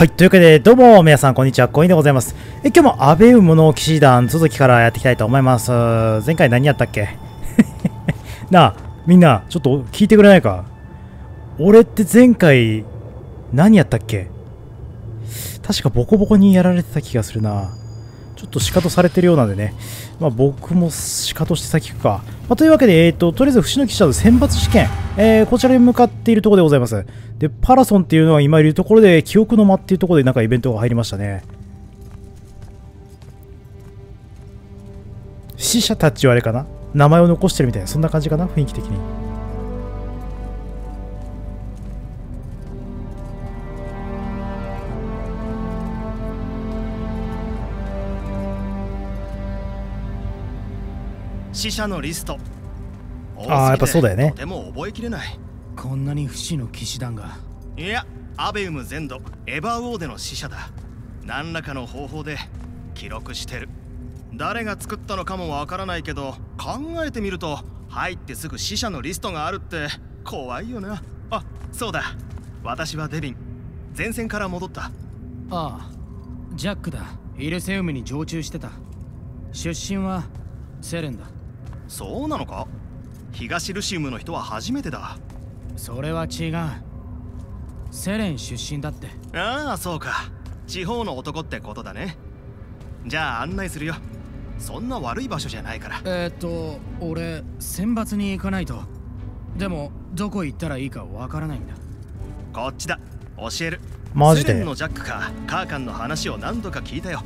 はい、というわけで、どうも皆さん、こんにちは、コインでございます。今日も安倍雲の騎士団、続きからやっていきたいと思います。前回何やったっけなあ、みんな、ちょっと聞いてくれないか。俺って前回、何やったっけ？確かボコボコにやられてた気がするな。ちょっとシカトされてるようなんでね。まあ、僕もシカトして先行くか。まあ、というわけで、とりあえず、伏野騎士団の選抜試験、こちらに向かっているところでございます。で、パラソンっていうのは今いるところで、記憶の間っていうところでなんかイベントが入りましたね。死者たちはあれかな？名前を残してるみたいな、そんな感じかな？雰囲気的に。死者のリスト。ああ、やっぱそうだよね。でも覚えきれない。こんなに不死の騎士団が。いや、アベウム全土、エバーウォーデの死者だ。何らかの方法で記録してる。誰が作ったのかもわからないけど、考えてみると、入ってすぐ死者のリストがあるって怖いよな。あ、そうだ。私はデビン。前線から戻った。ああ、ジャックだ。イレセウムに常駐してた。出身はセレンだ。そうなのか？東ルシウムの人は初めてだ。それは違う。セレン出身だって。ああ、そうか。地方の男ってことだね。じゃあ案内するよ。そんな悪い場所じゃないから。俺、選抜に行かないと。でも、どこ行ったらいいかわからないんだ。こっちだ。教える。マジで。セレンのジャックか、カーカンの話を何度か聞いたよ。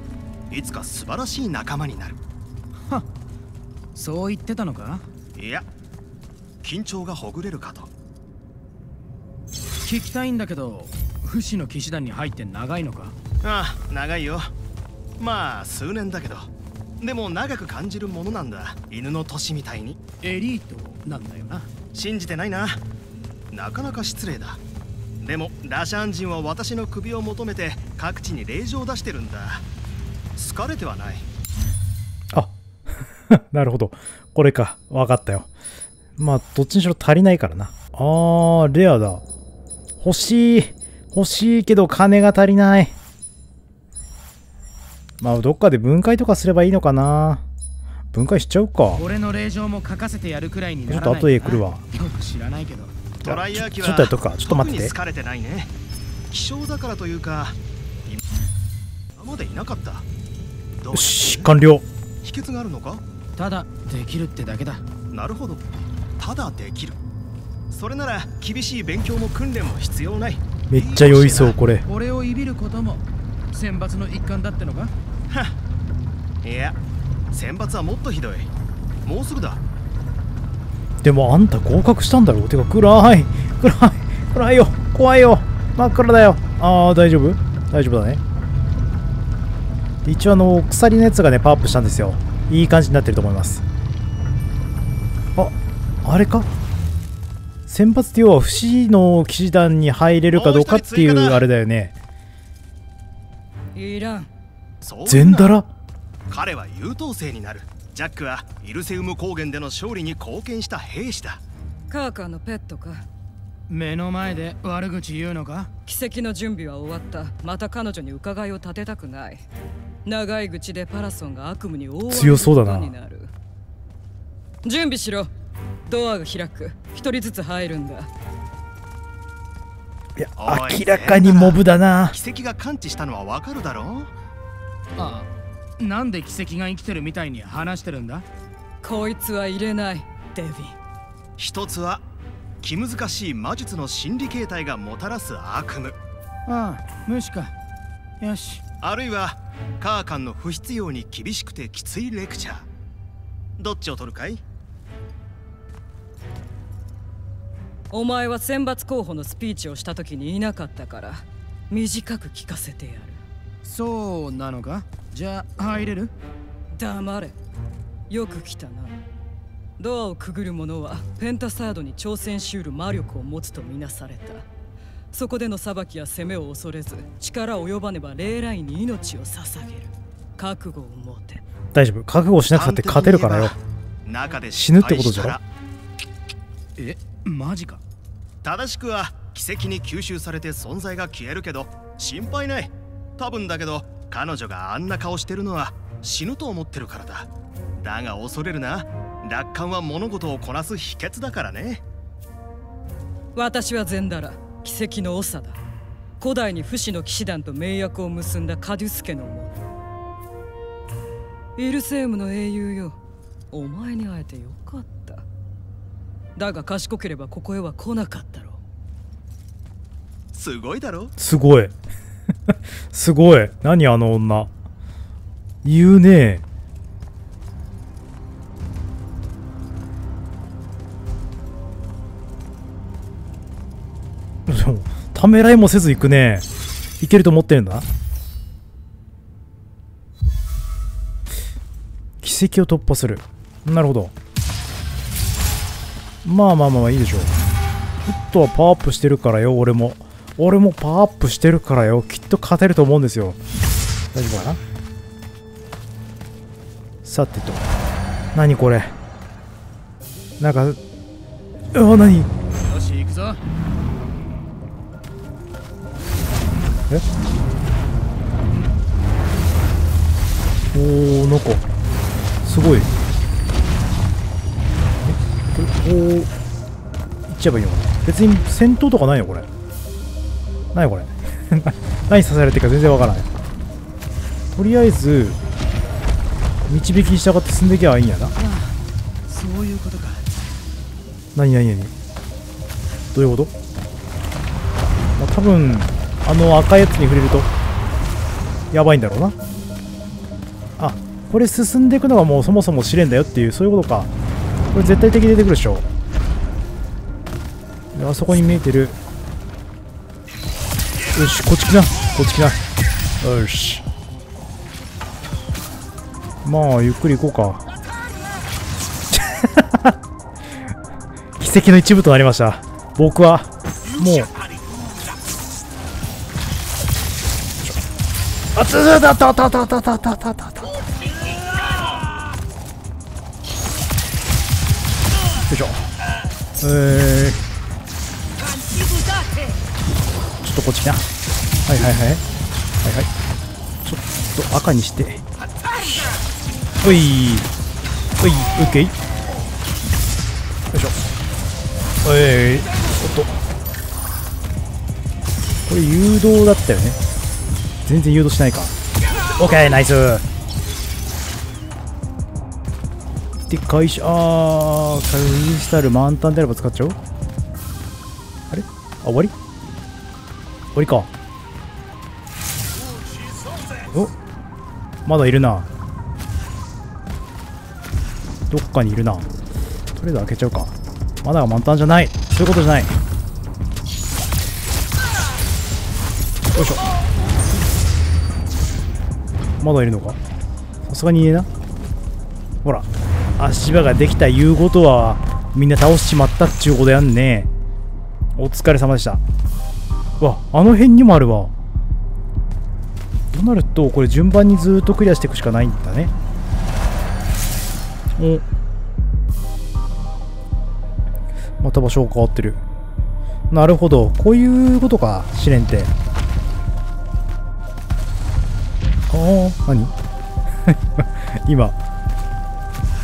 いつか素晴らしい仲間になる。はっ。そう言ってたのか？いや、緊張がほぐれるかと。聞きたいんだけど、不死の騎士団に入って長いのか？ああ、長いよ。まあ数年だけど、でも長く感じるものなんだ。犬の年みたいにエリートなんだよな。信じてないな。なかなか失礼だ。でもラシャン人は私の首を求めて各地に令状を出してるんだ。好かれてはない。あなるほど、これか。分かったよ。まあどっちにしろ足りないからな。あー、レアだ。欲しいけど金が足りない。まあどっかで分解とかすればいいのかな。分解しちゃうか。俺の令状も書かせてやるくらいにならないかな。ちょっと後で来るわ。知らないけど。ちょっとやっとくか。ちょっと待ってて。疲れてないね。希少だからというか、今までいなかった。よし、完了。秘訣があるのか？ただできるってだけだ。なるほど。ただできる。それなら厳しい勉強も訓練も必要ない。めっちゃ酔いそうこれ。俺をいびることも選抜の一環だってのか？いや、選抜はもっとひどい。もうすぐだ。でもあんた合格したんだろう。てか暗いよ。怖いよ。真っ暗だよ。ああ、大丈夫だね。一応鎖のやつがねパワーアップしたんですよ。いい感じになってると思います。あ、あれか。選抜って要は不死の騎士団に入れるかどうかっていうあれだよね。いらん。全だら。彼は優等生になる。ジャックはイルセウム高原での勝利に貢献した兵士だ。カーカーのペットか。目の前で悪口言うのか？奇跡の準備は終わった。また彼女に伺いを立てたくない。長い口でパラソンが悪夢に大強そうだな。準備しろ。ドアが開く。一人ずつ入るんだ。いや、明らかにモブだな。奇跡が感知したのはわかるだろう。ああ、なんで奇跡が生きてるみたいに話してるんだ。こいつは入れない、デヴィン。一つは気難しい魔術の心理形態がもたらす悪夢。ああ、無視か。よし。あるいはカーカンの不必要に厳しくてきついレクチャー。どっちを取るかい？お前は選抜候補のスピーチをした時にいなかったから、短く聞かせてやる。そうなのか。じゃあ入れる？黙れ。よく来たな。ドアをくぐる者はペンタサードに挑戦しうる魔力を持つとみなされた。そこでの裁きや攻めを恐れず、力及ばねば霊雷に命を捧げる。覚悟を持て。大丈夫。覚悟しなくたって勝てるからよ。死ぬってことじゃろ。え、マジか。正しくは奇跡に吸収されて存在が消えるけど、心配ない。多分だけど彼女があんな顔してるのは死ぬと思ってるからだ。だが恐れるな、楽観は物事をこなす秘訣だからね。私はゼンダラ、奇跡の長だ。古代に不死の騎士団と盟約を結んだカデュス家の者。イルセームの英雄よ、お前に会えてよかった。だが賢ければここへは来なかったろう。すごいだろ。すごいすごい。何あの女言うねえ。ためらいもせず行くね。いけると思ってるんだ。奇跡を突破する。なるほど。まあまあまあいいでしょう。フットはパワーアップしてるからよ。俺もパワーアップしてるからよ。きっと勝てると思うんですよ。大丈夫かな。さてと、何これ、なんか、何、よし行くぞ。おお、なんかすごい。これこう行っちゃえばいいのかな。別に戦闘とかないよこれ。何これ何させられてるか全然わからない。とりあえず導きに従って進んでいけばいいんやな。そういうことか。何どういうこと、まあ、多分あの赤いやつに触れるとやばいんだろうな。あ、これ進んでいくのがもうそもそも試練だよっていう、そういうことか。これ絶対敵出てくるでしょ。で、あそこに見えてる。よし、こっち来な、こっち来な。よし、まあゆっくり行こうか奇跡の一部となりました。僕はもうあつだったったったったったったったった。よいしょ。ちょっとこっち来な。はい、ちょっと赤にして、おいおい、オッケー。よいしょ。おっと、これ誘導だったよね。全然誘導しないか。オッケー、ナイス。で、回収、あー、クリスタル満タンであれば使っちゃおう。あれ、あ、終わり終わりか。お、まだいるな。どっかにいるな。とりあえず開けちゃうか。まだ満タンじゃない。そういうことじゃない。よいしょ。まだいるのか。さすがにいねえな。ほら、足場ができたいうことはみんな倒しちまったっちゅうことやんね。お疲れ様でした。わ、あの辺にもあるわ。となるとこれ順番にずーっとクリアしていくしかないんだね。お、また場所が変わってる。なるほど、こういうことか試練って。何今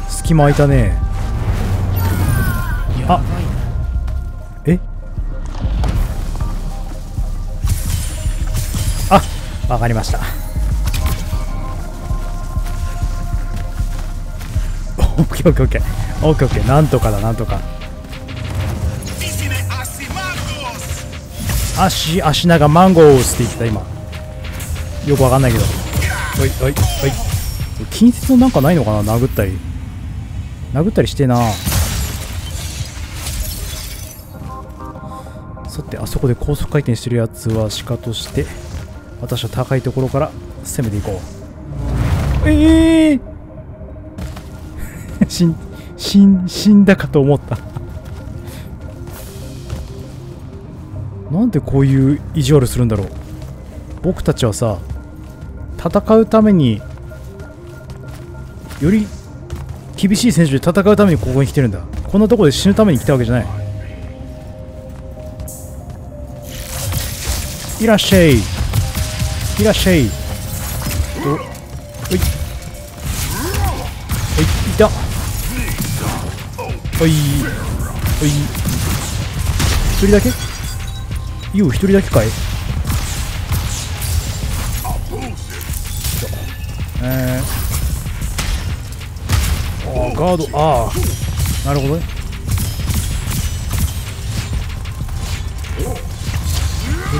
隙間空いたね。あ、わかりましたオッケーオッケーオッケーオッケーオッケー。なんとかだ、なんとか。足長マンゴースって言ってた今。よくわかんないけど。はい、近接のなんかないのかな。殴ったりしてな。さて、あそこで高速回転してるやつは鹿として、私は高いところから攻めていこう。死んだかと思ったなんでこういう意地悪するんだろう。僕たちはさ、戦うために、より厳しい選手で戦うためにここに来てるんだ。こんなとこで死ぬために来たわけじゃない。いらっしゃい。いらっしゃい。おいおい、いた、おいおい、一人だけ、ユウ一人だけかい。あーガード、ああなるほどね。と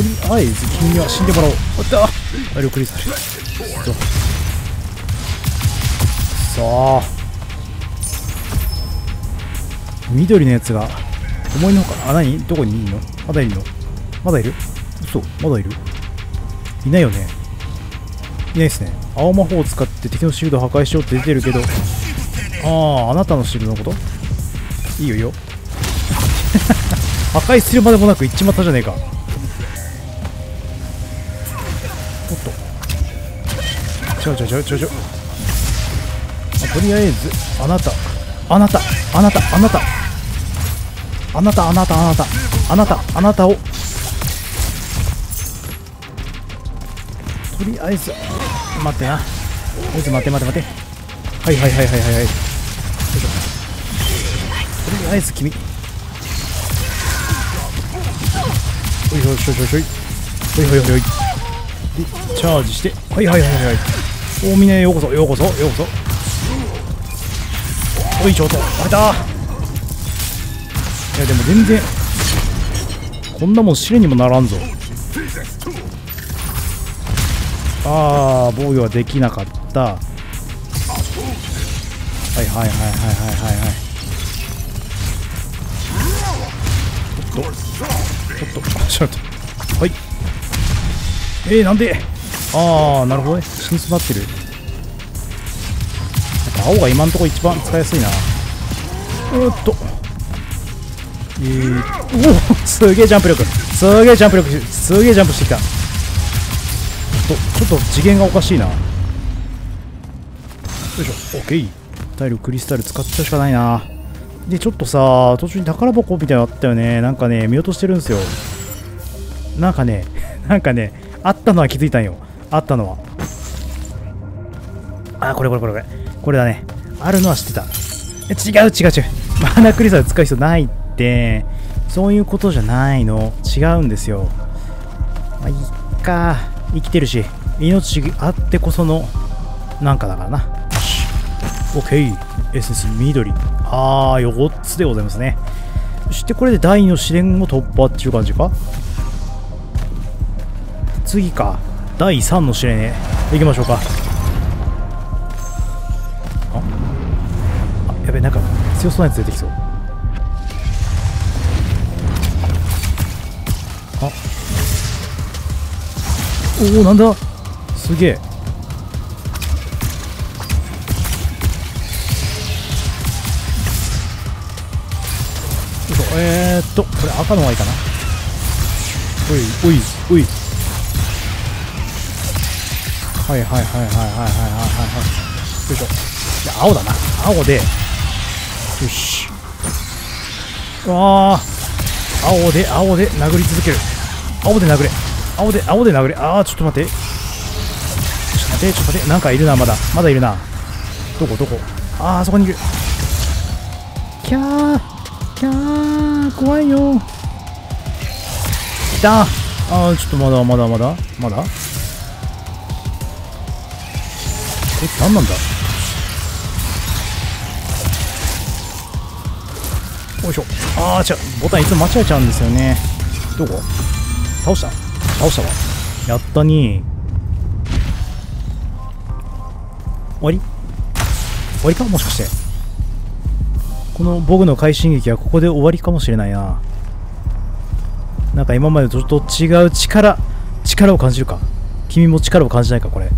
りあえず君は死んでもらおう。あったー、あれをクリアする。さあ緑のやつが思いのほか、あ、何どこにいるの、まだいるの、まだいる、嘘、まだいる、いないよね、いないですね。青魔法を使って敵のシールドを破壊しようって出てるけど、あああなたのシールドのこと、いいよいいよ破壊するまでもなく行っちまったじゃねえか。おっとちょ、とりあえずあなたをとりあえず待ってな、とりあえず待て、はい、とりあえず君、ほいでチャージして、はい、おおみね、ようこそおい、ちょっとあれだー。いやでも全然こんなもん試練にもならんぞ。ああ防御はできなかった。はい、ちょっとはい、なんで、ああなるほどね、死にそうなってる。やっぱ青が今んとこ一番使いやすいな。おおすげえジャンプしてきた。ちょっと次元がおかしいな。よいしょ、オッケー、体力クリスタル使っちゃうしかないな。でちょっとさ、途中に宝箱みたいなのあったよね。なんかね見落としてるんですよ。なんかねあったのは気づいたんよ。あったのはこれだね。あるのは知ってた。違う、マナクリスタル使う必要ないって、そういうことじゃないの、違うんですよ。まあいっか、生きてるし命あってこそのなんかだからな。オッケー、エッセンス緑、ああ4つでございますね。そしてこれで第2の試練を突破っていう感じか。次か第3の試練へ行きましょうか。あやべえ、なんか強そうなやつ出てきそう。おおなんだ、すげえ、これ赤のはいいかな。おいはい、よいしょ。じゃあ青だな、青で、よし、ああ青で殴り続ける、青で殴れ。ああちょっと待って、なんかいるな、まだいるな。どこ、ああそこにいる。キャーいやー怖いよ。いた。ちょっとまだ。何なんだ。よいしょ。違う、ボタンいつも間違えちゃうんですよね。どこ？倒したわ。やったに。終わりかもしかして。この僕の快進撃はここで終わりかもしれないな。なんか今までとちょっと違う力を感じるか。君も力を感じないか、これ。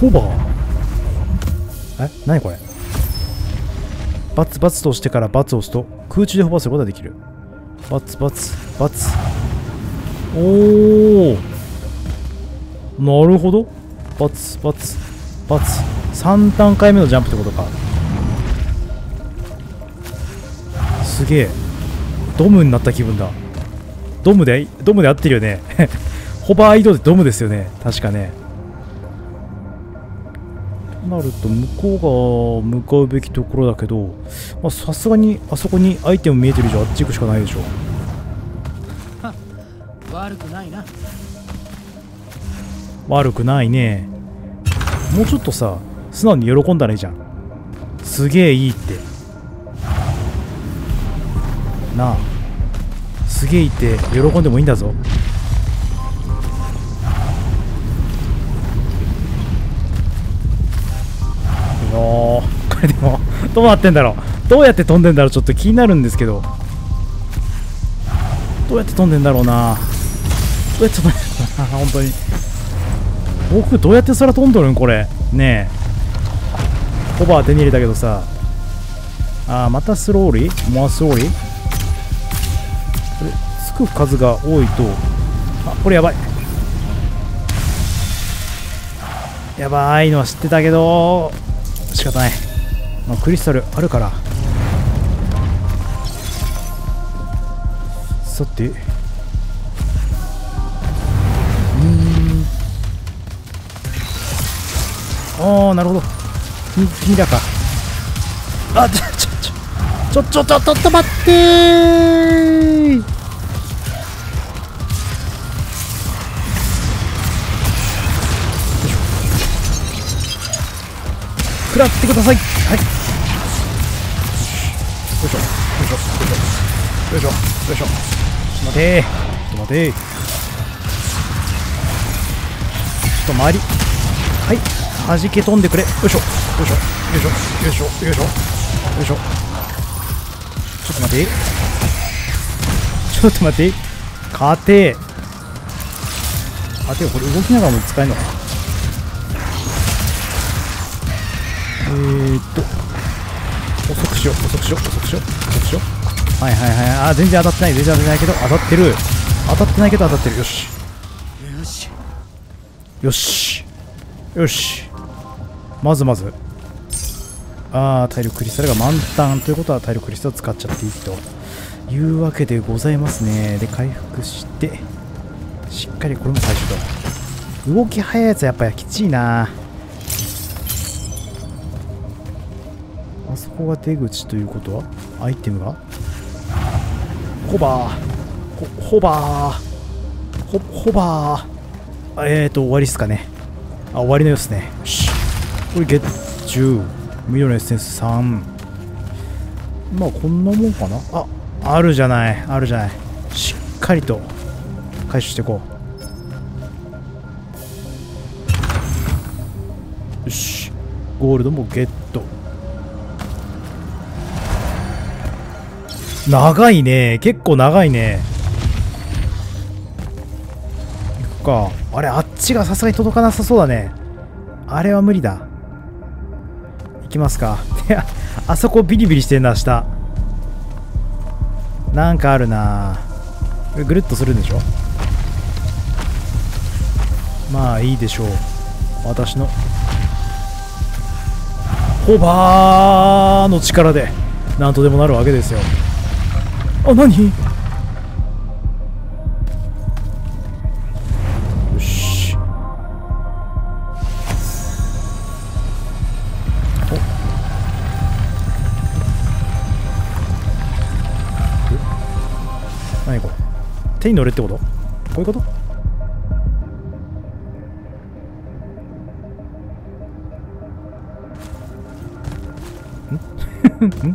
ホバー。何これ。××としてから×を押すと空中でホバーすることができる。×××。おお。なるほど。×××。3段階目のジャンプってことか。げえ。ドムになった気分だ。ドムで合ってるよね。ホバー移動でドムですよね。確かね。となると、向こうが向かうべきところだけど、まあ、さすがにあそこにアイテム見えてる以上、あっち行くしかないでしょ。悪くないな。悪くないね。もうちょっとさ、素直に喜んだらいいじゃん。すげえいいって。なあ。すげえいいって喜んでもいいんだぞ。これでもどうなってんだろう、どうやって飛んでんだろう、ちょっと気になるんですけど、どうやって飛んでんだろうな、どうやって飛んでんだろうな、本当に僕どうやって空飛んどるんこれねえ。ホバー手に入れたけどさあ、またスローリーモアスローリー、これつく数が多いと、あ、これやばい、やばいのは知ってたけど仕方ない、まあ、クリスタルあるから。さて、ああ、なるほど、君らか。あ、ちょっと待ってー、食らってください。はい、よいしょよいしょよいしょよいしょ、待てー、待てー、ちょっと回り、はい、弾け飛んでくれ、よいしょよいしょよいしょよいしょよいしょ、ちょっと待てー、ちょっと待てー、勝てー、勝てよ、これ動きながらも使えるのかな。遅くしよう遅くしよう遅くしよう遅くしよう、はいはいはい、ああ、全然当たってない、全然当たってないけど、当たってる、当たってないけど当たってる、よしよしよしよし、まずまず、ああ、体力クリスタルが満タンということは体力クリスタル使っちゃっていいというわけでございますね。で、回復してしっかり、これも最初だ、動き速いやつはやっぱりきついな。あそこが出口ということはアイテムがホバー、ホバー、終わりっすかね。あ、終わりのようですね。よし、これゲッチュー、緑のエッセンス3、まあこんなもんかな。あ、あるじゃない、あるじゃない、しっかりと回収していこう。よし、ゴールドもゲット。長いね、結構長いね。行くか。あれ、あっちがさすがに届かなさそうだね。あれは無理だ。行きますか。あそこビリビリしてんな、下。なんかあるな。これぐるっとするんでしょ。まあいいでしょう。私のホバーの力でなんとでもなるわけですよ。あ、何？よし。お。何これ？手に乗れってこと？こういうこと？ん？ん？ん？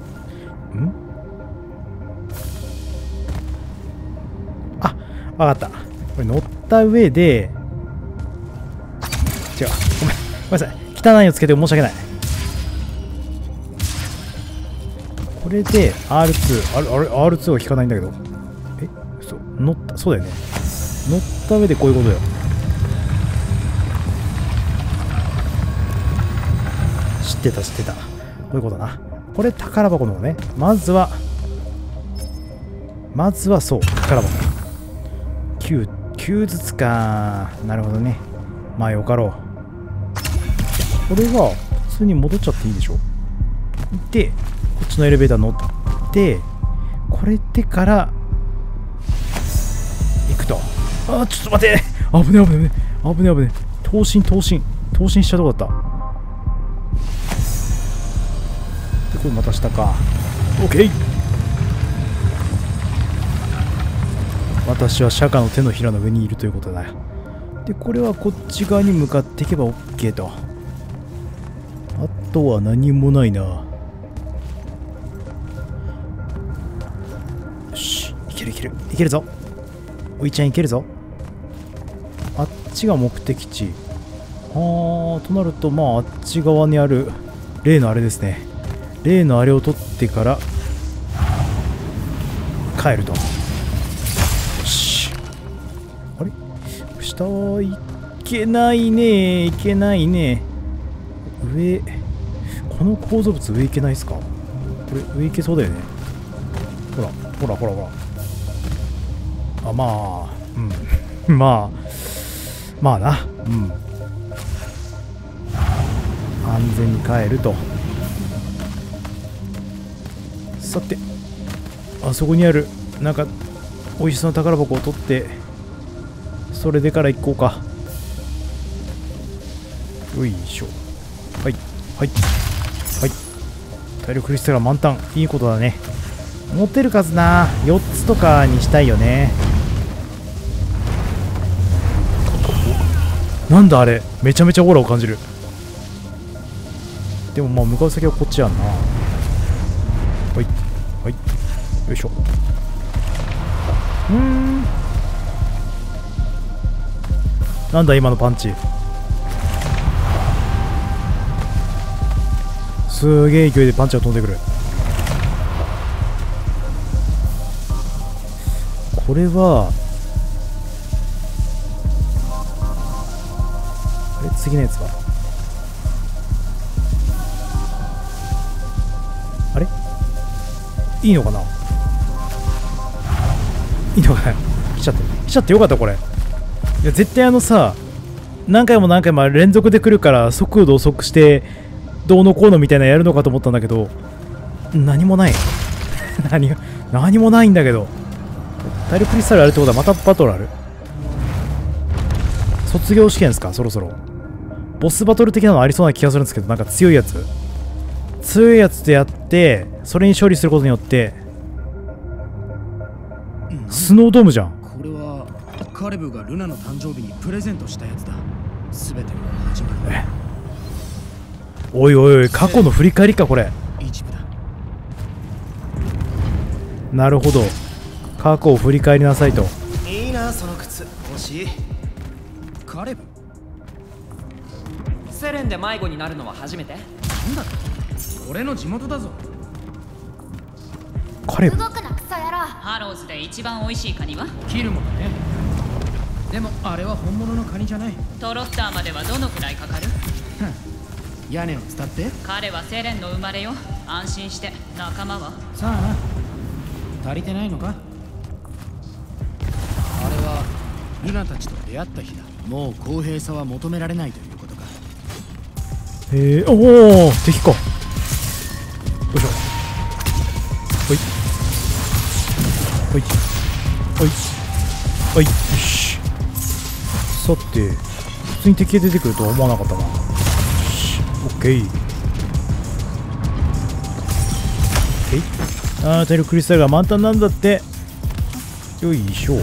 わかった。これ乗った上で、違う。ごめんなさい。汚いをつけて申し訳ない。これで R2。R2 は引かないんだけど。え？そう。乗った。そうだよね。乗った上でこういうことよ。知ってた、知ってた。こういうことな。これ宝箱のね。まずはそう。宝箱。9ずつか。なるほどね。まあよかろう。これは普通に戻っちゃっていいでしょ。で、こっちのエレベーター乗って、これでから行くと。ああ、ちょっと待って、危ねえ危ねえ危ねえ危ねえ、投信したとこだった。で、これまた下か。OK、 私は釈迦の手のひらの上にいるということだ。で、これはこっち側に向かっていけば OK と。あとは何もないな。よし、いけるぞ。おいちゃんいけるぞ。あっちが目的地。ああ、となると、まああっち側にある例のあれですね。例のあれを取ってから帰ると。よし。あれ？下はいけないね。いけないね。上、この構造物上いけないですか？これ上いけそうだよね。ほらほらほらほら。あ、まあ、うん。まあ、まあな。うん。安全に帰ると。さて、あそこにある、なんか、おいしそうな宝箱を取って、それでから行こうか。よいしょ。はいはいはい、体力クリスタル満タン、いいことだね。持ってる数な、4つとかにしたいよね。なんだあれ、めちゃめちゃオーラを感じる。でもまあ向かう先はこっちやんな。はいはい、よいしょ。なんだ今のパンチ、すげえ勢いでパンチが飛んでくる。これはあれ、次のやつはあれ、いいのかな、いいのかな来ちゃってよかった。これいや絶対あのさ、何回も連続で来るから速度遅くしてどうのこうのみたいなやるのかと思ったんだけど、何もない。何もないんだけど。体力クリスタルあるってことはまたバトルある。卒業試験ですか、そろそろ。ボスバトル的なのありそうな気がするんですけど、なんか強いやつ。強いやつとやって、それに勝利することによって、スノードームじゃん。これはカレブがルナの誕生日にプレゼントしたやつだ。すべてが始まる。おいおいおい、過去の振り返りかこれ。なるほど、過去を振り返りなさいと。いいな、その靴欲しい。カレブ、セレンで迷子になるのは初めて。なんだ、俺の地元だぞ。カレブ、動くなクソ野郎。ハローズで一番おいしいカニは切るものね。でもあれは本物のカニじゃない。トロフターまではどのくらいかかる？屋根を伝って。彼はセレンの生まれよ、安心して。仲間はさあな、足りてないのか。あれはルナたちと出会った日だ。もう公平さは求められないということか。へえ、おお、敵か。よいしょ。ほいほいほいほい、よし。さて、普通に敵が出てくるとは思わなかったな。ああ、体力クリスタルが満タンなんだって。よいしょ。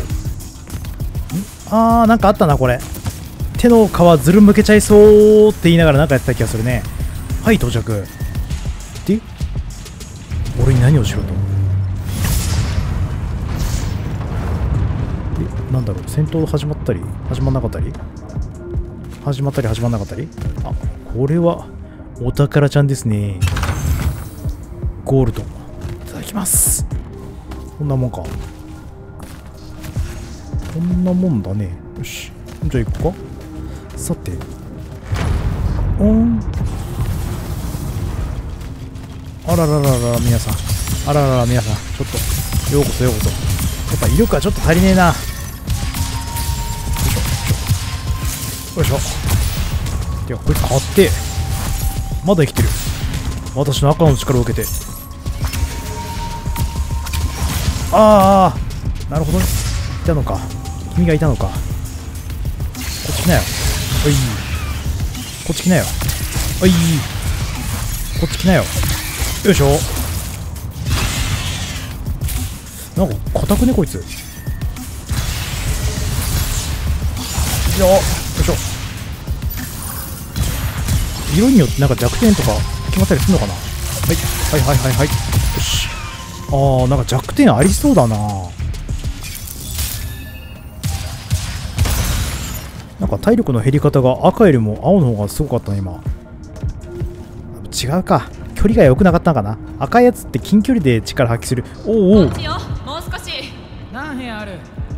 ああ、なんかあったなこれ。手の皮ずるむけちゃいそうって言いながらなんかやってた気がするね。はい、到着。で、俺に何をしろと。で、なんだろう、戦闘始まったり始まんなかったり始まったり始まんなかったり。あ、これはお宝ちゃんですね。ゴールドいただきます。こんなもんか、こんなもんだね。よし、じゃあ行こうか。さて、あらららら、皆さん、あららら、皆さん、ちょっとようこそようこそ。やっぱ威力はちょっと足りねえな。よいしょよいしょ。いや、これ買って、まだ生きてる。私の赤の力を受けて。ああ、なるほど、いたのか、君がいたのか。こっち来なよ、おい、こっち来なよ、おい、こっち来なよ、よいしょ。なんか硬くねこいつ。よいしょ。色によってなんか弱点とか決まったりするのかな。はいはいはいはいはい、よし。ああ、なんか弱点ありそうだな。なんか体力の減り方が赤よりも青の方がすごかったな今。違うか、距離が良くなかったのかな。赤いやつって近距離で力発揮する。おうおう、もう少し。何部屋ある？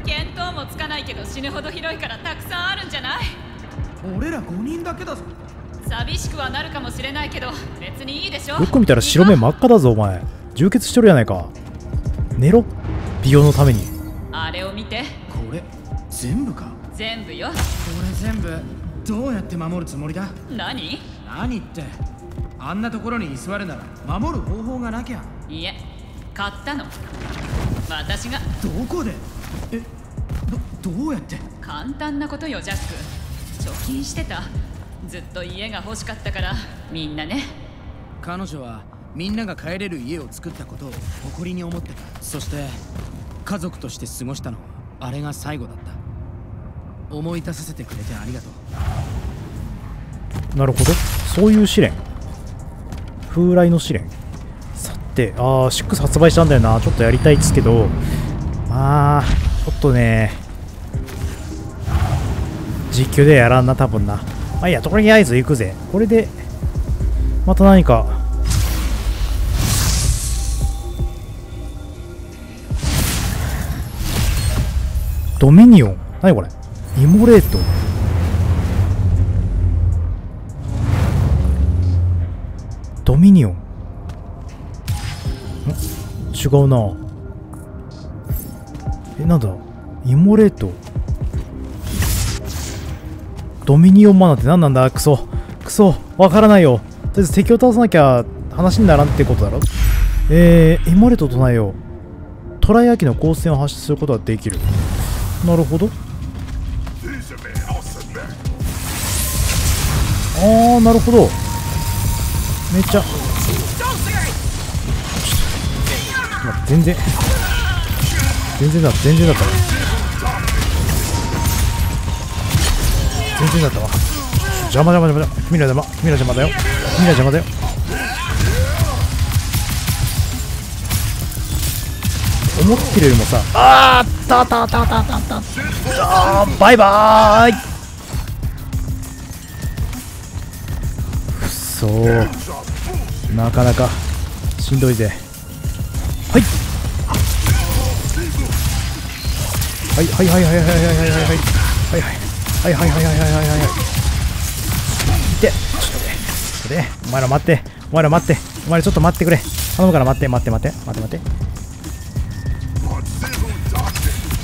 見当もつかないけど死ぬほど広いからたくさんあるんじゃない？俺ら5人だけだぞ。寂しくはなるかもしれないけど別にいいでしょ。よく見たら白目真っ赤だぞお前。充血しとるやないか。寝ろ、美容のために。あれを見て。これ全部か。全部よ。これ全部どうやって守るつもりだ。何って、あんなところに居座るなら守る方法がなきゃ。いえ、買ったの私が。どこで？え、どうやって？簡単なことよジャック。貯金してた。ずっと家が欲しかったから、みんなね。彼女はみんなが帰れる家を作ったことを誇りに思ってた。そして家族として過ごしたのはあれが最後だった。思い出させてくれてありがとう。なるほど、そういう試練。風来の試練。さて、ああ、6発売したんだよな。ちょっとやりたいですけど、まあちょっとね、実況でやらんな多分な。まあいいや、とりあえず行くぜ。これでまた何かドミニオン、何これ、イモレート。ドミニオン、違うな。なんだイモレート。ドミニオンマナーって何なんだ。クソわからないよ。とりあえず敵を倒さなきゃ話にならんってことだろ。イモレートとないよ。トライアキの光線を発出することができる。なるほど、ああなるほど。めっちゃ全然だったわ。邪魔。ミラ邪魔だよ。思ってるよりもさあ。あーバイバーイ。くそー、なかなかしんどいぜ。はいで、ちょっとね、お前ら待って、お前らちょっと待ってくれ、頼むから待って。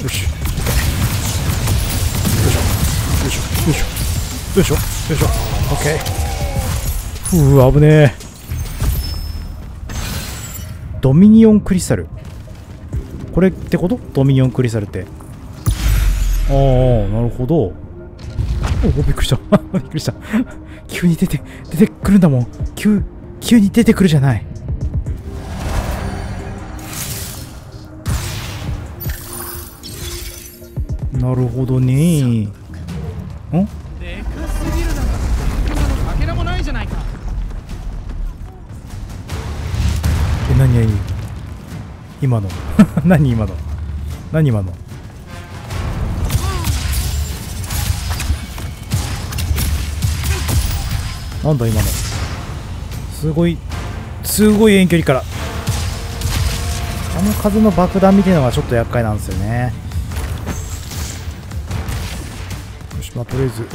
よいしょ。オッケー。うわ、危ねえ。ドミニオンクリスタル。これってこと？ドミニオンクリスタルって。ああ、なるほど。お、びっくりした。急に出てくるんだもん。急に出てくるじゃない。なるほどね。ん？何今の何今のなんだ今の。すごい遠距離から。あの風の爆弾みたいなのがちょっと厄介なんですよね。よし、まあとりあえず回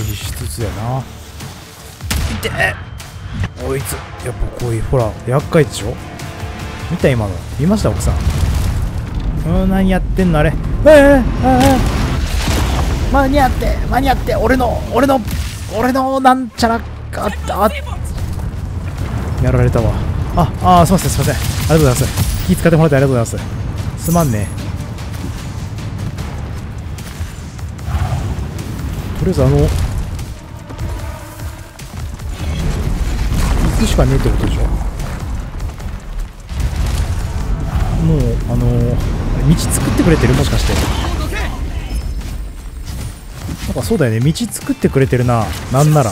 避しつつやな。痛えこいつ。やっぱこういうほら厄介でしょ。見た今の、見ました奥さん。何やってんのあれ。間に合って俺のなんちゃらかあやられたわ。ああ、すいませんありがとうございます。気使ってもらってありがとうございます。すまんね。とりあえず行くしかねえってことでしょ。もう道作ってくれてる、もしかして。なんかそうだよね、道作ってくれてるな。なんなら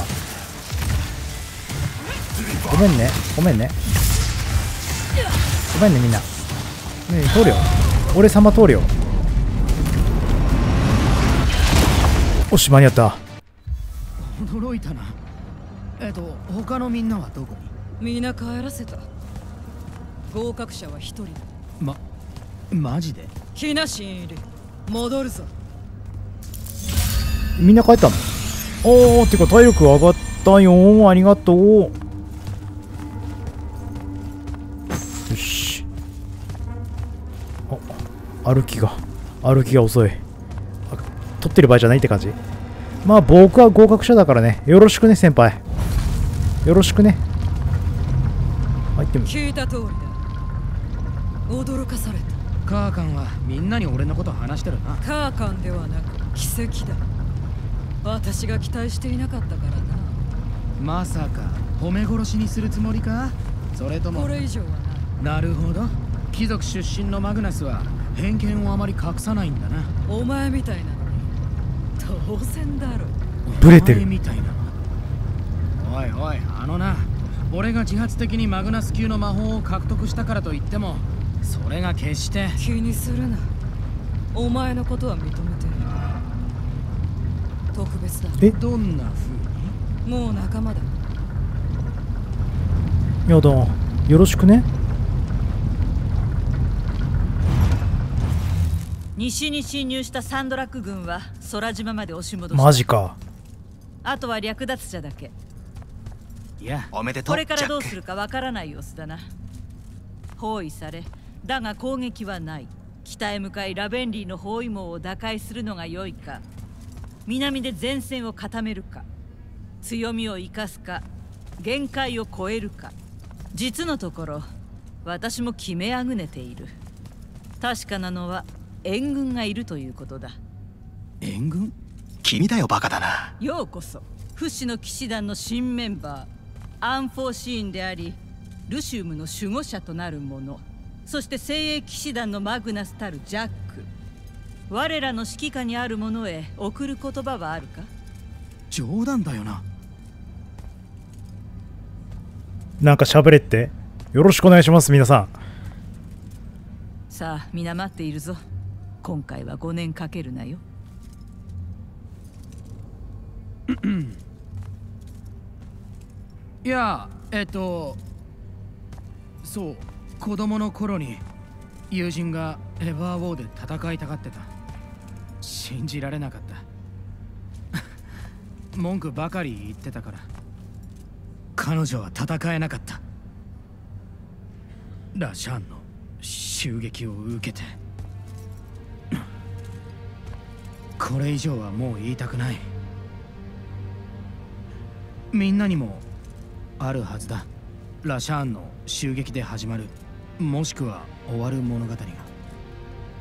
ごめんね、ごめんね、ごめんね、みんな、ね、通るよ、俺様通るよ。おし、間に合った。驚いたな。他のみんなはどこに？みんな帰らせた。合格者は一人。マジで？木梨いる。戻るぞ。みんな帰ったの？おお、てか体力上がったよ。ありがとう。よし。あ、歩きが遅い。取ってる場合じゃないって感じ。まあ僕は合格者だからね。よろしくね、先輩。よろしくね。入ってみる。聞いた通りだ。驚かされた。カーカンはみんなに俺のこと話してるな。カーカンではなく奇跡だ。私が期待していなかったからな。まさか褒め殺しにするつもりか？それともこれ以上はない。なるほど。貴族出身のマグナスは偏見をあまり隠さないんだな。お前みたいな当然だろ。ブレてるみたいな。おいおい、俺が自発的にマグナス級の魔法を獲得したからといっても、それが決して。気にするな。お前のことは認めてる。特別だ。え、どんな風に？もう仲間だ。やだ、よろしくね。西に侵入したサンドラック軍は空島まで押し戻した。マジか。あとは略奪者だけ。いや、おめでとう。これからどうするかわからない様子だな。包囲され、だが攻撃はない。北へ向かいラベンリーの包囲網を打開するのが良いか、南で前線を固めるか、強みを生かすか、限界を超えるか。実のところ私も決めあぐねている。確かなのは援軍がいるということだ。援軍？君だよ、バカだな。ようこそ不死の騎士団の新メンバー、アンフォーシーンであり、ルシウムの守護者となる者、そして精鋭騎士団のマグナスたるジャック。我らの指揮下にある者へ送る言葉はあるか？冗談だよな。なんか喋れって。よろしくお願いします、皆さん。さあ、皆待っているぞ。今回は5年かけるなよ。いや、そう、子供の頃に友人がエヴァーウォーで戦いたがってた。信じられなかった。文句ばかり言ってたから。彼女は戦えなかった。ラシャンの襲撃を受けて。これ以上はもう言いたくない。みんなにもあるはずだ。ラシャーンの襲撃で始まる、もしくは終わる物語が。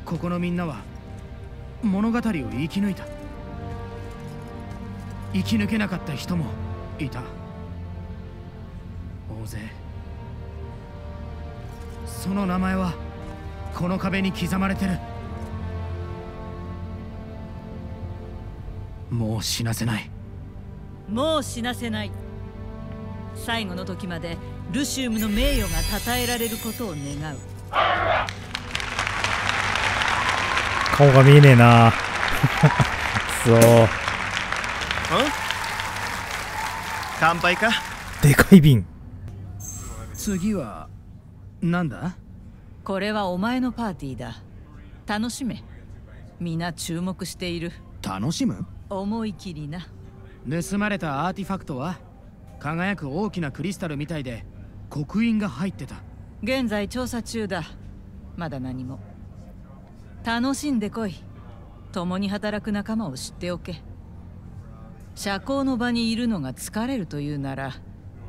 ここのみんなは物語を生き抜いた。生き抜けなかった人もいた。大勢。その名前はこの壁に刻まれてる。もう死なせない。もう死なせない。最後の時までルシウムの名誉が称えられることを願う。顔が見えねえな。そう、乾杯か。でかい瓶。次はなんだ？これはお前のパーティーだ。楽しめ。皆注目している。楽しむ？思い切りな。盗まれたアーティファクトは輝く大きなクリスタルみたいで、刻印が入ってた。現在調査中だ。まだ何も。楽しんでこい。共に働く仲間を知っておけ。社交の場にいるのが疲れるというなら、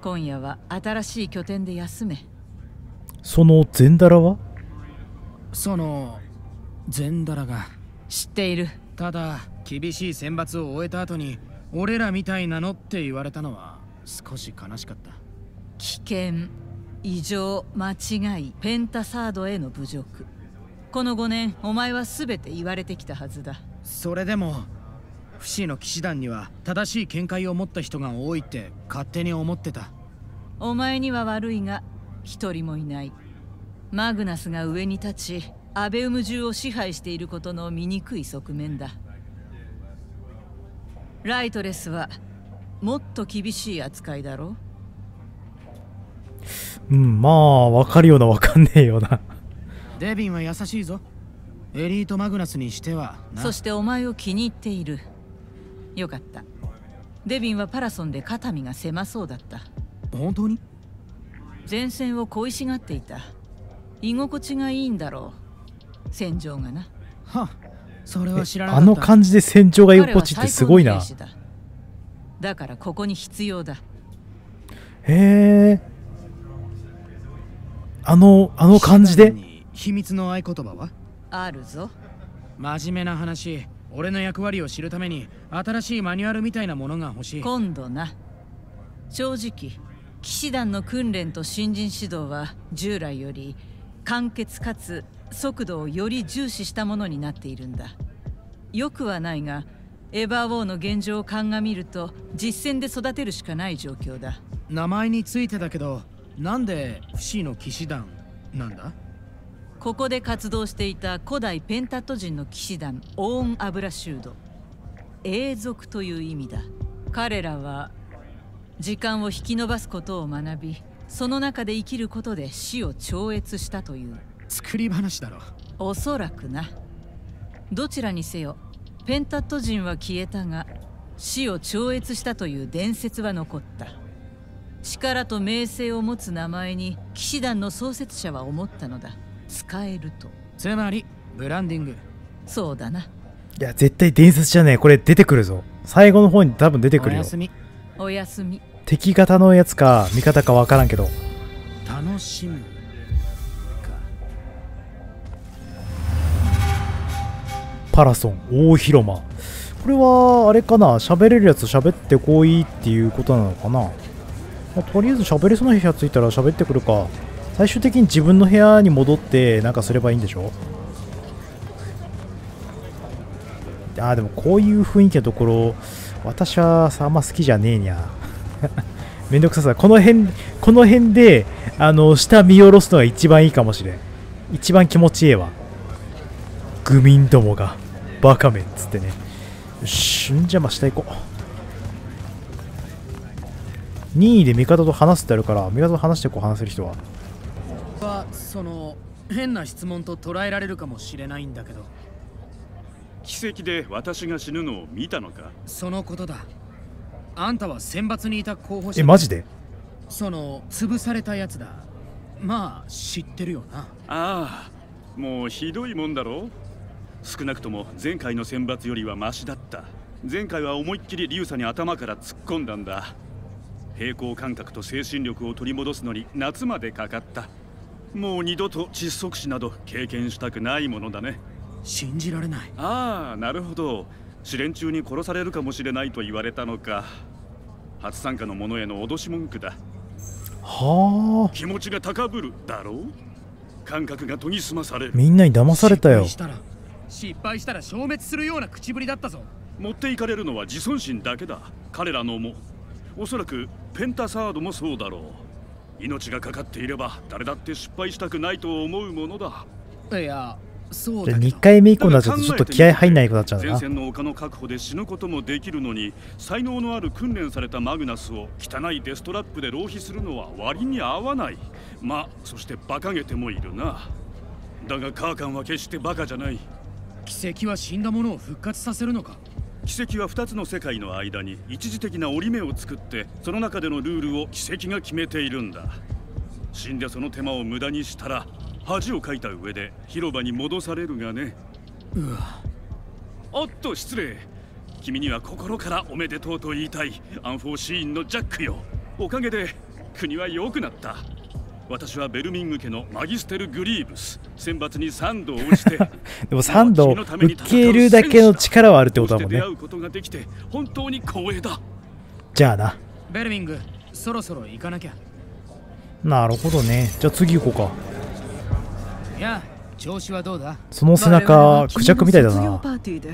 今夜は新しい拠点で休め。そのゼンダラは？その全ダラが。知っている。ただ厳しい選抜を終えた後に俺らみたいなのって言われたのは少し悲しかった。危険、異常、間違い、ペンタサードへの侮辱、この5年お前は全て言われてきたはずだ。それでもフシの騎士団には正しい見解を持った人が多いって勝手に思ってた。お前には悪いが一人もいない。マグナスが上に立ちアベウム中を支配していることの醜い側面だ。ライトレスはもっと厳しい扱いだろう。うん、まあ分かるような分かんねえような。デビンは優しいぞ、エリートマグナスにしてはな。そしてお前を気に入っている。よかった。デビンはパラソンで肩身が狭そうだった。本当に前線を恋しがっていた。居心地がいいんだろう、戦場がな。はあ、それは知らなかった。あの感じで戦場が居心地ってすごいな。だからここに必要だ。へえ。あの感じで。秘密の合言葉はあるぞ。真面目な話、俺の役割を知るために新しいマニュアルみたいなものが欲しい。今度な。正直騎士団の訓練と新人指導は従来より簡潔かつ速度をより重視したものになっているんだ。よくはないがエヴァーウォーの現状を鑑みると実戦で育てるしかない状況だ。名前についてだけど、なんでフシの騎士団なんだ？ここで活動していた古代ペンタット人の騎士団オーン・アブラシュード、永続という意味だ。彼らは時間を引き延ばすことを学び、その中で生きることで死を超越したという作り話だろ。おそらくな。どちらにせよペンタット人は消えたが死を超越したという伝説は残った。力と名声を持つ名前に騎士団の創設者は思ったのだ。使えると、つまりブランディング。そうだな。いや絶対伝説じゃねえ、これ出てくるぞ最後の方に、多分出てくるよ。おやすみ。敵型のやつか味方か分からんけど楽しむ。パラソン大広間、これはあれかな、喋れるやつ喋ってこいっていうことなのかな。まあ、とりあえず喋れそうな部屋ついたら喋ってくるか。最終的に自分の部屋に戻ってなんかすればいいんでしょ。あーでもこういう雰囲気のところ私はあんま好きじゃねえにゃめんどくささ。この辺で下見下ろすのが一番いいかもしれん。一番気持ちいいわ、愚民どもが。バカめっつってね。よし、んじゃま下行こう。任意で味方と話すってあるから味方と話してこう。話せる人はその変な質問と捉えられるかもしれないんだけど、奇跡で私が死ぬのを見たのか。そのことだ。あんたは選抜にいた候補者。え、マジでその潰されたやつだ。まあ知ってるよな。ああ、もうひどいもんだろう。少なくとも前回の選抜よりはマシだった。前回は思いっきりリュウサに頭から突っ込んだんだ。平衡感覚と精神力を取り戻すのに夏までかかった。もう二度と窒息死など経験したくないものだね。信じられない。ああ、なるほど、試練中に殺されるかもしれないと言われたのか。初参加の者への脅し文句だ。はあ、気持ちが高ぶるだろう。感覚が研ぎ澄まされる。みんなに騙されたよ。失敗したら消滅するような口ぶりだったぞ。持っていかれるのは自尊心だけだ。彼らのもおそらくペンタサードもそうだろう。命がかかっていれば誰だって失敗したくないと思うものだ。いや、そうだけど。2回目以降になっちゃうとちょっと気合入んないことになっちゃうな。前線の丘の確保で死ぬこともできるのに、才能のある訓練されたマグナスを汚いデストラップで浪費するのは割に合わない。まあそして馬鹿げてもいるな。だがカーカンは決して馬鹿じゃない。奇跡は死んだものを復活させるのか。奇跡は2つの世界の間に一時的な折り目を作って、その中でのルールを奇跡が決めているんだ。死んでその手間を無駄にしたら恥をかいた上で広場に戻されるがね。うわ、おっと失礼。君には心からおめでとうと言いたい。アンフォーシーンのジャックよ。おかげで国は良くなった。私はベルミング家のマギステル・グリーブス。選抜に3度落ちてでも3度受けるだけの力はあるってことだもんね。本当に光栄だ。じゃあな。ベルミング、そろそろ行かなきゃ。なるほどね。じゃあ次行こうか。いや、調子はどうだ。その背中、クジャクみたいだな。卒業パーティーで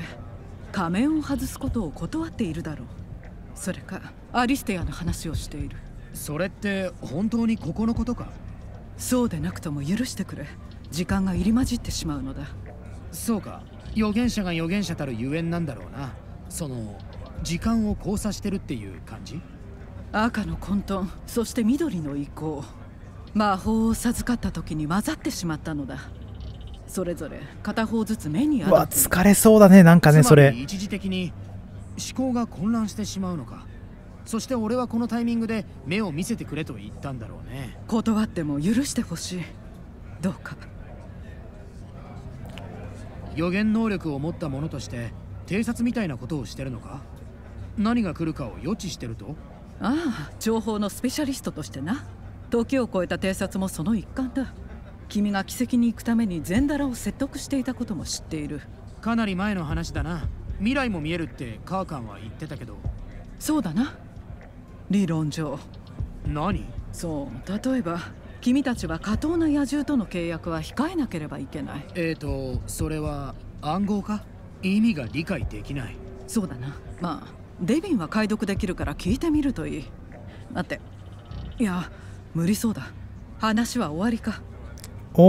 仮面を外すことを断っているだろう。それかアリステアの話をしている。それって本当にここのことか。そうでなくとも許してくれ。時間が入り混じってしまうのだ。そうか、預言者が預言者たるゆえんなんだろうな。その時間を交差してるっていう感じ。赤の混沌、そして緑の意向、魔法を授かった時に混ざってしまったのだ。それぞれ片方ずつ目にある。わ、疲れそうだね。なんかね、それ一時的に思考が混乱してしまうのか。そして俺はこのタイミングで目を見せてくれと言ったんだろうね。断っても許してほしい。どうか。予言能力を持った者として偵察みたいなことをしてるのか。何が来るかを予知してると。ああ、情報のスペシャリストとしてな。時を超えた偵察もその一環だ。君が奇跡に行くためにゼンダラを説得していたことも知っている。かなり前の話だな。未来も見えるってカーカンは言ってたけど。そうだな。理論上。何？そう、例えば君たちは下等な野獣との契約は控えなければいけない。それは暗号か？意味が理解できない。そうだな。まあデビンは解読できるから聞いてみるといい。待って、いや無理そうだ。話は終わりか。お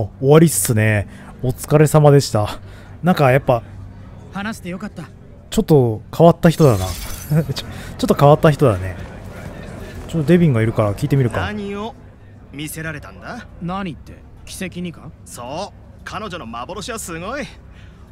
お、終わりっすね。お疲れ様でした。なんかやっぱ話してよかった。ちょっと変わった人だなちょっと変わった人だね。ちょっとデビンがいるから聞いてみるか。何を見せられたんだ。何って奇跡にか。そう、彼女の幻はすごい。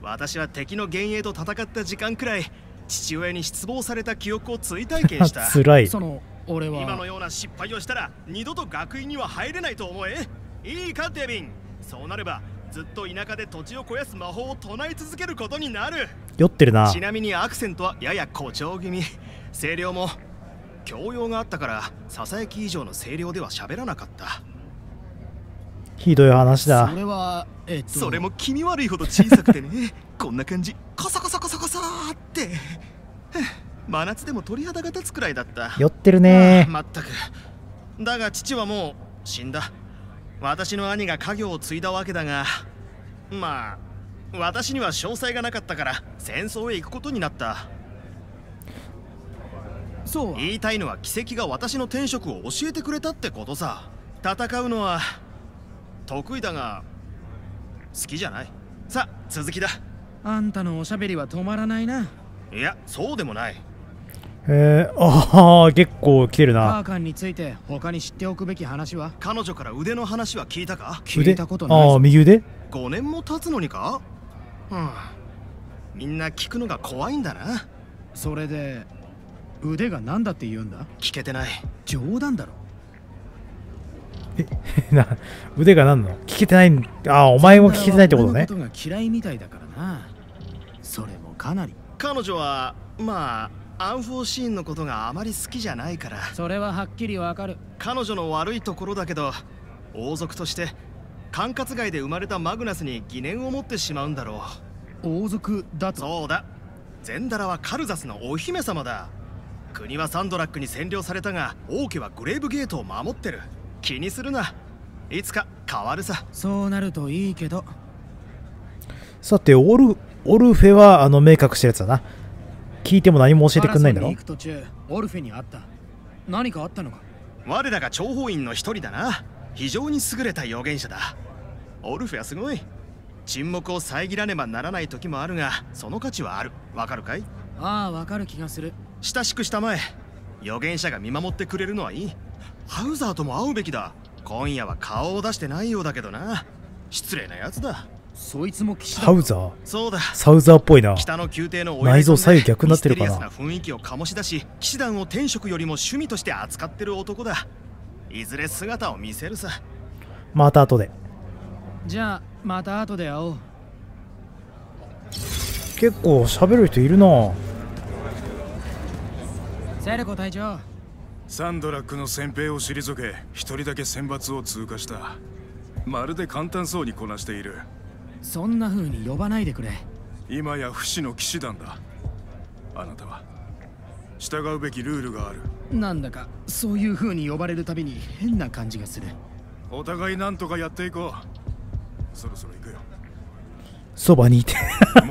私は敵の幻影と戦った時間くらい父親に失望された記憶を追体験した辛い。その俺は今のような失敗をしたら二度と学院には入れないと思え。いいかデビン、そうなればずっと田舎で土地を肥やす魔法を唱え続けることになる。酔ってるな。ちなみにアクセントはやや誇張気味、声量も教養があったからささやき以上の声量では喋らなかった。ひどい話だ。それはそれも気味悪いほど小さくてねこんな感じ、コソコソコソコソーって真夏でも鳥肌が立つくらいだった。酔ってるね。まったく。だが父はもう死んだ。私の兄が家業を継いだわけだが、まあ私には詳細がなかったから戦争へ行くことになった。そう、言いたいのは奇跡が私の転職を教えてくれたってことさ。戦うのは得意だが好きじゃない。さあ続きだ。あんたのおしゃべりは止まらないな。いやそうでもない。ああ結構来てるな。カーカンについて他に知っておくべき話は。彼女から腕の話は聞いたか。聞いたことない。ああ右腕。5年も経つのにか。うん。みんな聞くのが怖いんだな。それで腕が何だって言うんだ。聞けてない。冗談だろ。腕が何の聞けてないん。ああお前も聞けてないってことね。ことが嫌いみたいだからな。それもかなり。彼女はまあ。アンフォーシーンのことがあまり好きじゃないから。それははっきりわかる。彼女の悪いところだけど王族として管轄外で生まれたマグナスに疑念を持ってしまうんだろう。王族だと。そうだ、ゼンダラはカルザスのお姫様だ。国はサンドラックに占領されたが王家はグレーブゲートを守ってる。気にするな、いつか変わるさ。そうなるといいけど。さてオルフェはあの明確したやつだな。聞いても何も教えてくれないんだろ。途中オルフェに会った。何かあったのか。我らが諜報員の一人だな。非常に優れた預言者だ。オルフェはすごい。沈黙を遮らねばならない時もあるがその価値はある。わかるかい。ああわかる気がする。親しくしたまえ。預言者が見守ってくれるのはいい。ハウザーとも会うべきだ。今夜は顔を出してないようだけどな。失礼なやつだ。そいつもハウザー。そうだ、サウザーっぽいな。北の宮廷の内臓左右逆になってるかな。ミステリアスな雰囲気を醸し出し、騎士団を天職よりも趣味として扱ってる男だ。いずれ姿を見せるさ。また後で。じゃあまた後で会おう。結構喋る人いるな。セルコ隊長、サンドラックの先兵を退け、一人だけ選抜を通過した。まるで簡単そうにこなしている。そんな風に呼ばないでくれ。今や不死の騎士団だ。あなたは従うべきルールがある。なんだかそういう風に呼ばれるたびに変な感じがする。お互いなんとかやっていこう。そろそろ行くよ。そばにいて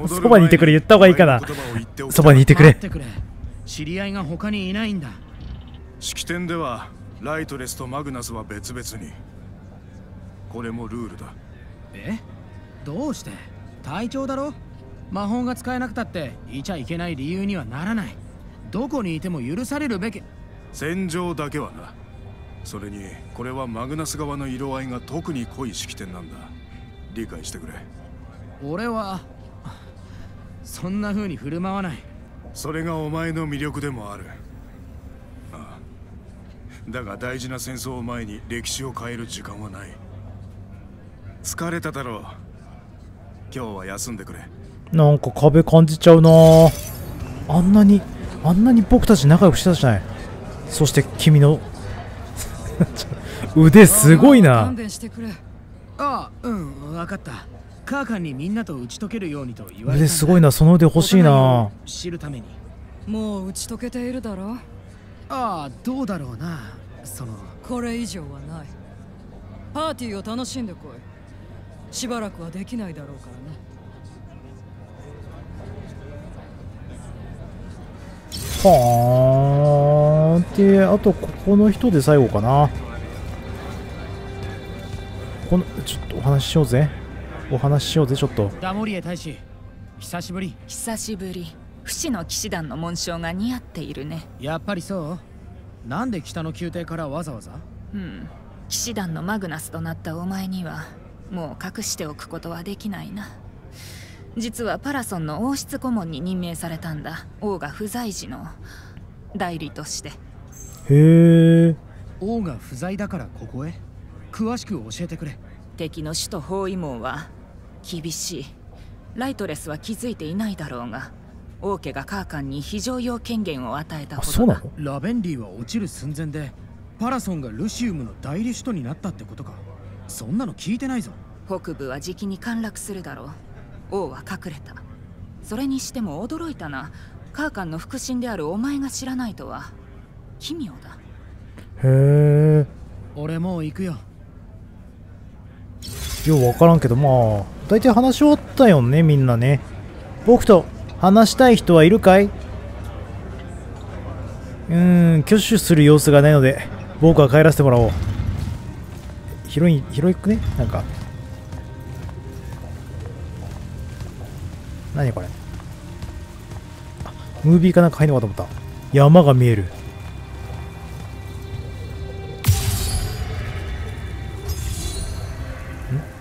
そばにいてくれ。言った方がいいかな。そばにいてくれ。知り合いが他にいないんだ。式典ではライトレスとマグナスは別々に。これもルールだ。え？どうして？隊長だろ？魔法が使えなくたっていちゃいけない理由にはならない。どこにいても許されるべき。戦場だけはな。それにこれはマグナス側の色合いが特に濃い式典なんだ。理解してくれ。俺はそんな風に振る舞わない。それがお前の魅力でもある。ああ、だが大事な戦争を前に歴史を変える時間はない。疲れただろう。今日は休んでくれ。なんか壁感じちゃうな。あんなに僕たち仲良くしてたじゃない。そして君の腕すごいな。ああ、うん、わかった。カーカンにみんなと打ち解けるようにと言われた。腕すごいな。その腕欲しいな。知るために。もう打ち解けているだろう。ああ、どうだろうな。これ以上はない。パーティーを楽しんでこい。しばらくはできないだろうからね。はーん。で、あとここの人で最後かな。ちょっとお話ししようぜ。ちょっと。ダモリエ大使、久しぶり。不死の騎士団の紋章が似合っているね。やっぱりそう。なんで北の宮廷からわざわざ。うん。騎士団のマグナスとなったお前には、もう隠しておくことはできないな。実はパラソンの王室顧問に任命されたんだ。王が不在時の代理として。へえ。王が不在だからここへ。詳しく教えてくれ。敵の首都包囲網は厳しい。ライトレスは気づいていないだろうが、王家がカーカンに非常用権限を与えたことだ。ラベンリーは落ちる寸前で、パラソンがルシウムの代理首都になったってことか。そんなの聞いてないぞ。北部はじきに陥落するだろう。王は隠れた。それにしても驚いたな。カーカンの腹心であるお前が知らないとは奇妙だ。へえ。俺もう行くよ。よう分からんけど、まあ大体話し終わったよね、みんなね。僕と話したい人はいるかい？挙手する様子がないので僕は帰らせてもらおう。広いくね。なんか何これ。あ、ムービーかなんか入るのかと思った。山が見える。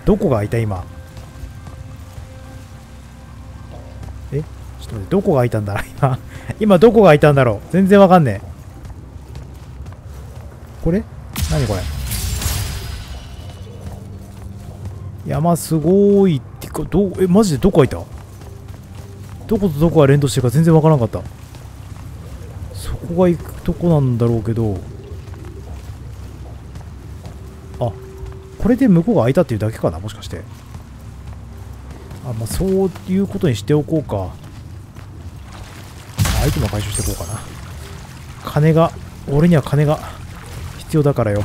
どこが開いた今。え、ちょっと待って、どこが開いたんだ今今どこが開いたんだろう。全然わかんねえ。これ何これ。山すごいってか、え、マジでどこ開いた。どことどこが連動してるか全然わからなかった。そこが行くとこなんだろうけど。あ、これで向こうが開いたっていうだけかな、もしかして。あ、まあそういうことにしておこうか。アイテムを回収していこうかな。金が、俺には金が必要だからよ。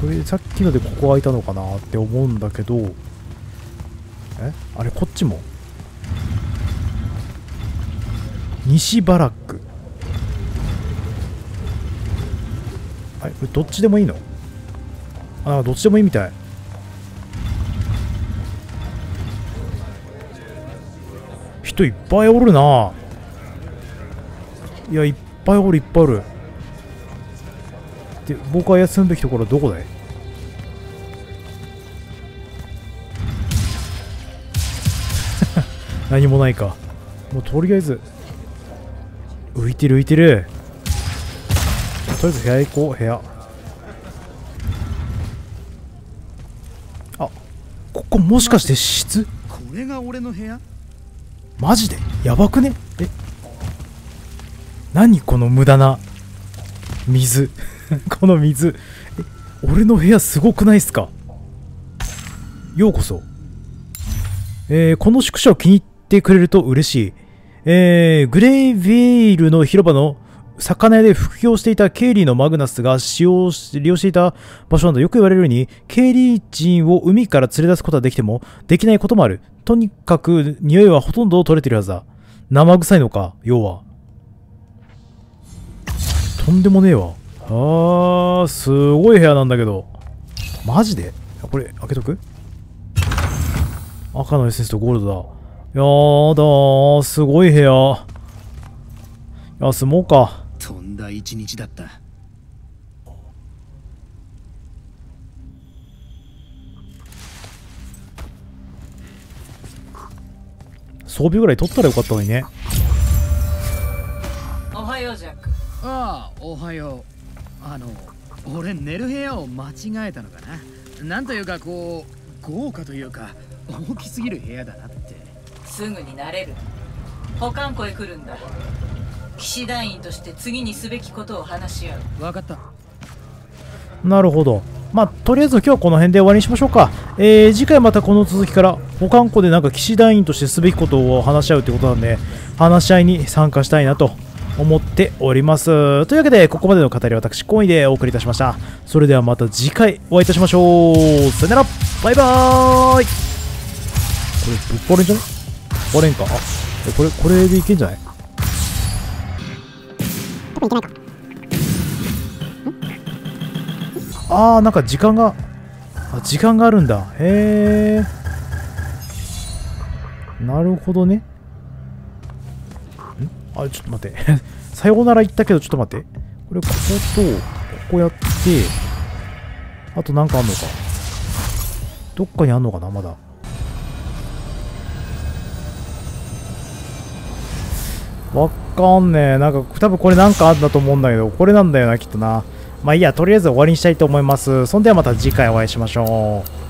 これさっきのでここ開いたのかなって思うんだけど。え、あれこっちも西バラック。あれ、これどっちでもいいの。あ、なんかどっちでもいいみたい。人いっぱいおるな。いや、いっぱいおる。で、僕は休むべきところはどこだい。何もないか。もうとりあえず浮いてる。とりあえず部屋行こう。部屋、あ、ここもしかして室。これが俺の部屋。マジでやばくね。え、何この無駄な水この水、俺の部屋すごくないっすか。ようこそ。この宿舎を気に入ってくれると嬉しい。グレイヴェイルの広場の魚屋で副業していたケイリーのマグナスが利用していた場所なんだ。よく言われるように、ケイリー人を海から連れ出すことはできても、できないこともある。とにかく、匂いはほとんど取れてるはずだ。生臭いのか、要は。とんでもねえわ。すごい部屋なんだけど。マジで?これ、開けとく?赤のエッセンスとゴールドだ。やだー、すごい部屋。休もうか。とんだ一日だった。装備ぐらい取ったらよかったのにね。おはよう、ジャック。ああ、おはよう。俺寝る部屋を間違えたのかな。なんというかこう豪華というか大きすぎる部屋だなって。すぐに慣れる。保管庫へ来るんだ。騎士団員として次にすべきことを話し合う。わかった。なるほど。まあとりあえず今日はこの辺で終わりにしましょうか。次回またこの続きから、保管庫でなんか騎士団員としてすべきことを話し合うってことなんで、話し合いに参加したいなと思っております。というわけでここまでの語りは私コイでお送りいたしました。それではまた次回お会いいたしましょう。さよなら、バイバーイ。これぶっ壊れんじゃない?壊れんか。あ、これでいけんじゃない。多分いけないか。なんか時間があるんだ。へえ、なるほどね。あ、ちょっと待ってさようなら言ったけど、ちょっと待って、これこことここやって、あとなんかあんのか、どっかにあんのかな。まだわかんねえ。なんか多分これなんかあったと思うんだけど、これなんだよな、きっとな。まあいいや、とりあえず終わりにしたいと思います。そんではまた次回お会いしましょう。